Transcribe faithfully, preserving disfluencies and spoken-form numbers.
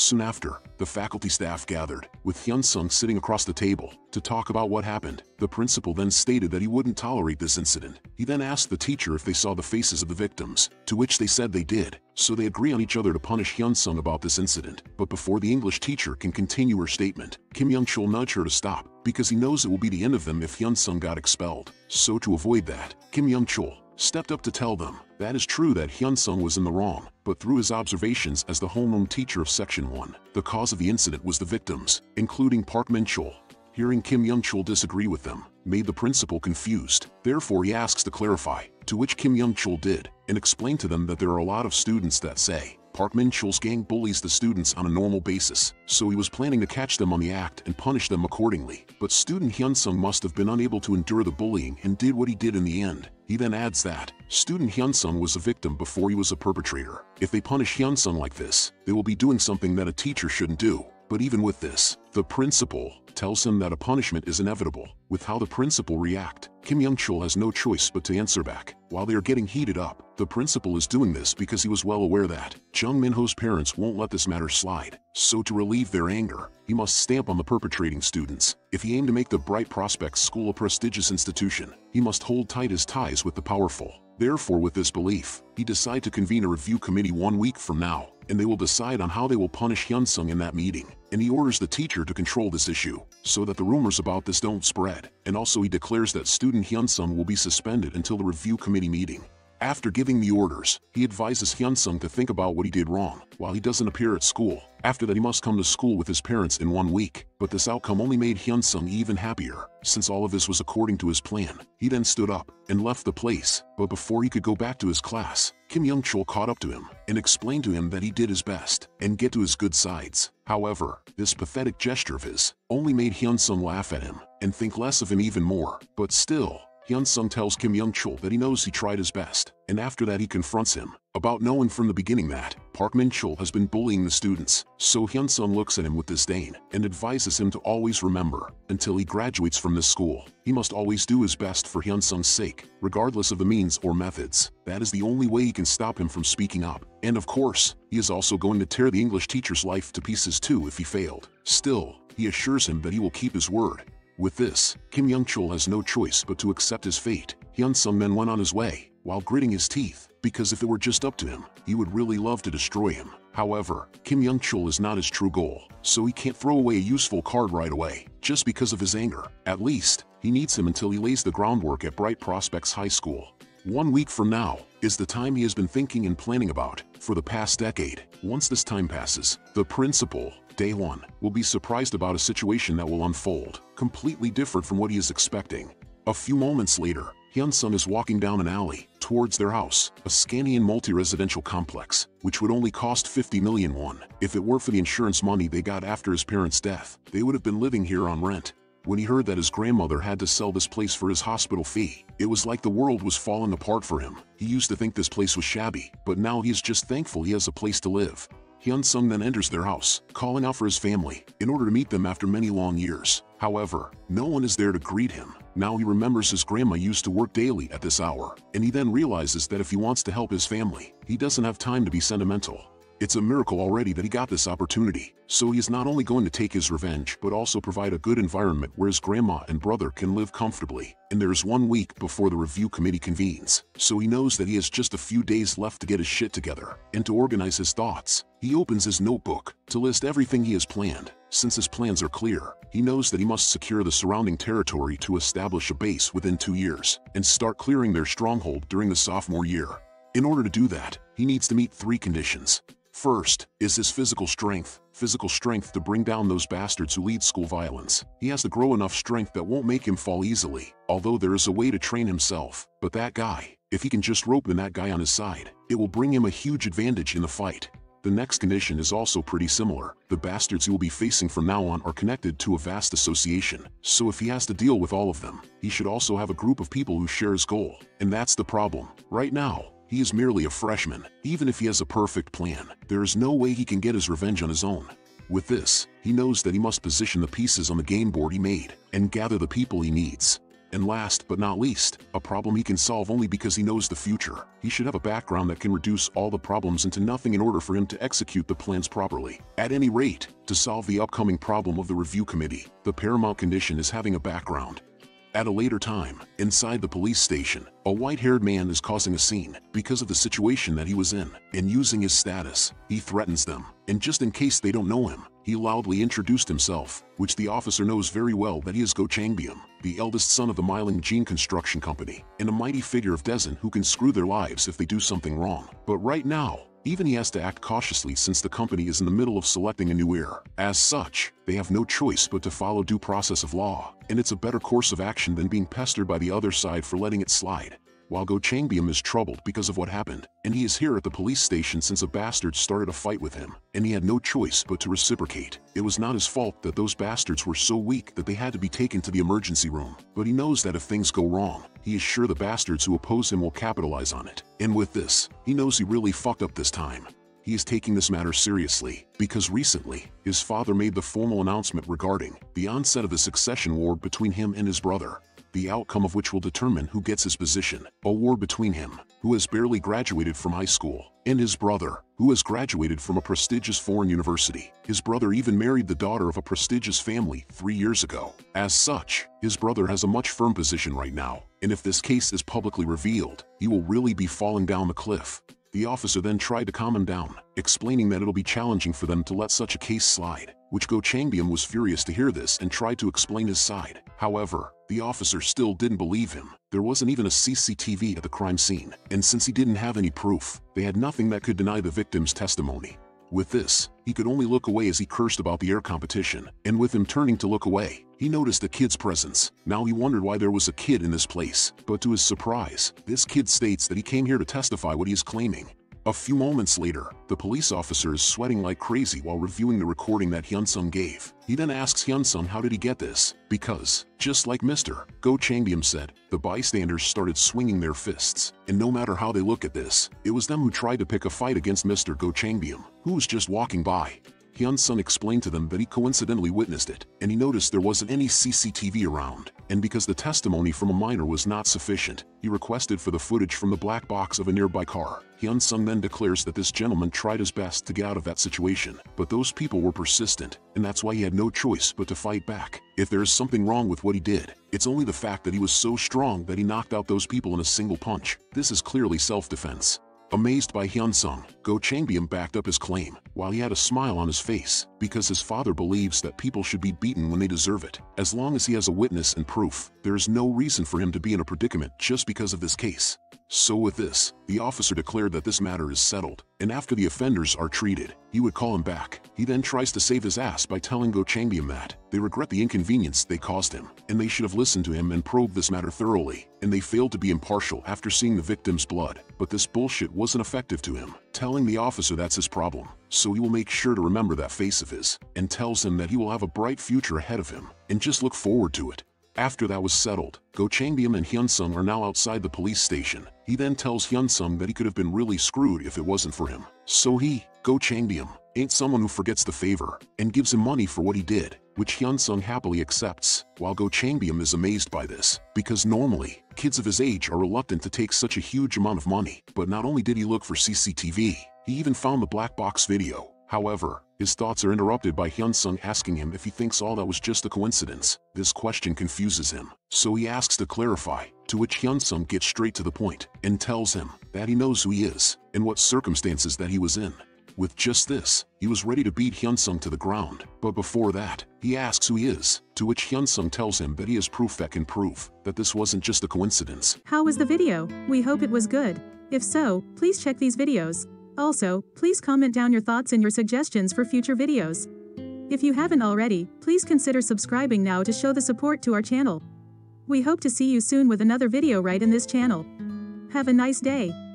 Soon after, the faculty staff gathered, with Hyun-sung sitting across the table, to talk about what happened. The principal then stated that he wouldn't tolerate this incident. He then asked the teacher if they saw the faces of the victims, to which they said they did, so they agree on each other to punish Hyun-sung about this incident. But before the English teacher can continue her statement, Kim Young-chul nudged her to stop, because he knows it will be the end of them if Hyun-sung got expelled. So to avoid that, Kim Young-chul stepped up to tell them that is true that Hyun-sung was in the wrong, but through his observations as the homeroom teacher of Section one, the cause of the incident was the victims, including Park Min-chul. Hearing Kim Young-chul disagree with them, made the principal confused. Therefore he asks to clarify, to which Kim Young-chul did, and explained to them that there are a lot of students that say Park Min-chul's gang bullies the students on a normal basis, so he was planning to catch them on the act and punish them accordingly. But student Hyun-sung must have been unable to endure the bullying and did what he did in the end. He then adds that student Hyun-sung was a victim before he was a perpetrator. If they punish Hyun-sung like this, they will be doing something that a teacher shouldn't do. But even with this, the principal tells him that a punishment is inevitable. With how the principal react, Kim Young-chul has no choice but to answer back. While they are getting heated up, the principal is doing this because he was well aware that Jung Min-ho's parents won't let this matter slide. So to relieve their anger, he must stamp on the perpetrating students. If he aimed to make the Bright Prospects School a prestigious institution, he must hold tight his ties with the powerful. Therefore, with this belief, he decided to convene a review committee one week from now, and they will decide on how they will punish Hyun-sung in that meeting. And he orders the teacher to control this issue, so that the rumors about this don't spread. And also he declares that student Hyun-sung will be suspended until the review committee meeting. After giving the orders, he advises Hyun-sung to think about what he did wrong, while he doesn't appear at school. After that he must come to school with his parents in one week, but this outcome only made Hyun-sung even happier, since all of this was according to his plan. He then stood up and left the place, but before he could go back to his class, Kim Young-chul caught up to him and explained to him that he did his best and get to his good sides. However, this pathetic gesture of his only made Hyun-sung laugh at him and think less of him even more, but still, Hyun-sung tells Kim Young-chul that he knows he tried his best, and after that he confronts him about knowing from the beginning that Park Min-chul has been bullying the students. So Hyun-sung looks at him with disdain and advises him to always remember, until he graduates from this school, he must always do his best for Hyun-sung's sake, regardless of the means or methods. That is the only way he can stop him from speaking up. And of course, he is also going to tear the English teacher's life to pieces too if he failed. Still, he assures him that he will keep his word. With this, Kim Young-chul has no choice but to accept his fate. Hyun-sung then went on his way, while gritting his teeth, because if it were just up to him, he would really love to destroy him. However, Kim Young-chul is not his true goal, so he can't throw away a useful card right away, just because of his anger. At least, he needs him until he lays the groundwork at Bright Prospects High School. One week from now is the time he has been thinking and planning about for the past decade. Once this time passes, the principal, Dae-hwan, will be surprised about a situation that will unfold, completely different from what he is expecting. A few moments later, Hyun-sung is walking down an alley towards their house, a Scanian multi-residential complex, which would only cost fifty million won. If it were for the insurance money they got after his parents' death, they would have been living here on rent. When he heard that his grandmother had to sell this place for his hospital fee, it was like the world was falling apart for him. He used to think this place was shabby, but now he is just thankful he has a place to live. Hyun-sung then enters their house, calling out for his family, in order to meet them after many long years. However, no one is there to greet him. Now he remembers his grandma used to work daily at this hour, and he then realizes that if he wants to help his family, he doesn't have time to be sentimental. It's a miracle already that he got this opportunity, so he is not only going to take his revenge but also provide a good environment where his grandma and brother can live comfortably. And there is one week before the review committee convenes, so he knows that he has just a few days left to get his shit together and to organize his thoughts. He opens his notebook to list everything he has planned. Since his plans are clear, he knows that he must secure the surrounding territory to establish a base within two years and start clearing their stronghold during the sophomore year. In order to do that, he needs to meet three conditions. First is his physical strength, physical strength to bring down those bastards who lead school violence. He has to grow enough strength that won't make him fall easily, although there is a way to train himself. But that guy, if he can just rope in that guy on his side, it will bring him a huge advantage in the fight. The next condition is also pretty similar. The bastards he will be facing from now on are connected to a vast association, so if he has to deal with all of them, he should also have a group of people who share his goal. And that's the problem. Right now, he is merely a freshman. Even if he has a perfect plan, there is no way he can get his revenge on his own. With this, he knows that he must position the pieces on the game board he made and gather the people he needs. And last but not least, a problem he can solve only because he knows the future. He should have a background that can reduce all the problems into nothing in order for him to execute the plans properly. At any rate, to solve the upcoming problem of the review committee, the paramount condition is having a background. At a later time, inside the police station, a white-haired man is causing a scene because of the situation that he was in, and using his status, he threatens them, and just in case they don't know him, he loudly introduced himself, which the officer knows very well that he is Go Chang-bum, the eldest son of the Myling Jean Construction Company, and a mighty figure of Dezen who can screw their lives if they do something wrong. But right now, even he has to act cautiously since the company is in the middle of selecting a new heir. As such, they have no choice but to follow due process of law, and it's a better course of action than being pestered by the other side for letting it slide. While Go Chang-bum is troubled because of what happened, and he is here at the police station since a bastard started a fight with him, and he had no choice but to reciprocate. It was not his fault that those bastards were so weak that they had to be taken to the emergency room, but he knows that if things go wrong, he is sure the bastards who oppose him will capitalize on it. And with this, he knows he really fucked up this time. He is taking this matter seriously, because recently, his father made the formal announcement regarding the onset of the succession war between him and his brother, the outcome of which will determine who gets his position. A war between him, who has barely graduated from high school, and his brother, who has graduated from a prestigious foreign university. His brother even married the daughter of a prestigious family three years ago. As such, his brother has a much firm position right now, and if this case is publicly revealed, he will really be falling down the cliff. The officer then tried to calm him down, explaining that it'll be challenging for them to let such a case slide, which Go Chang-bum was furious to hear this and tried to explain his side. However, the officer still didn't believe him. There wasn't even a C C T V at the crime scene, and since he didn't have any proof, they had nothing that could deny the victim's testimony. With this, he could only look away as he cursed about the air competition, and with him turning to look away, he noticed a kid's presence. Now he wondered why there was a kid in this place, but to his surprise, this kid states that he came here to testify what he is claiming. A few moments later, the police officer is sweating like crazy while reviewing the recording that Hyun-sung gave. He then asks Hyun-sung how did he get this, because, just like Mister Go Chang-bum said, the bystanders started swinging their fists, and no matter how they look at this, it was them who tried to pick a fight against Mister Go Chang-bum, who was just walking by. Hyun-sung explained to them that he coincidentally witnessed it, and he noticed there wasn't any C C T V around, and because the testimony from a minor was not sufficient, he requested for the footage from the black box of a nearby car. Hyun-sung then declares that this gentleman tried his best to get out of that situation, but those people were persistent, and that's why he had no choice but to fight back. If there is something wrong with what he did, it's only the fact that he was so strong that he knocked out those people in a single punch. This is clearly self-defense. Amazed by Hyun-sung, Go Chang-bum backed up his claim, while he had a smile on his face, because his father believes that people should be beaten when they deserve it. As long as he has a witness and proof, there is no reason for him to be in a predicament just because of this case. So with this, the officer declared that this matter is settled, and after the offenders are treated, he would call him back. He then tries to save his ass by telling Go Chang-bum that they regret the inconvenience they caused him, and they should have listened to him and probed this matter thoroughly, and they failed to be impartial after seeing the victim's blood, but this bullshit wasn't effective to him, telling the officer that's his problem, so he will make sure to remember that face of his, and tells him that he will have a bright future ahead of him, and just look forward to it. After that was settled, Go Chang-bum and Hyun-sung are now outside the police station. He then tells Hyun-sung that he could have been really screwed if it wasn't for him. So he, Go Chang-bum, ain't someone who forgets the favor, and gives him money for what he did, which Hyun-sung happily accepts, while Go Chang-bum is amazed by this, because normally, kids of his age are reluctant to take such a huge amount of money. But not only did he look for C C T V, he even found the black box video. However, his thoughts are interrupted by Hyun-sung asking him if he thinks all that was just a coincidence. This question confuses him, so he asks to clarify, to which Hyun-sung gets straight to the point, and tells him that he knows who he is, and what circumstances that he was in. With just this, he was ready to beat Hyun-sung to the ground, but before that, he asks who he is, to which Hyun-sung tells him that he has proof that can prove that this wasn't just a coincidence. How was the video? We hope it was good. If so, please check these videos. Also, please comment down your thoughts and your suggestions for future videos. If you haven't already, please consider subscribing now to show the support to our channel. We hope to see you soon with another video right in this channel. Have a nice day.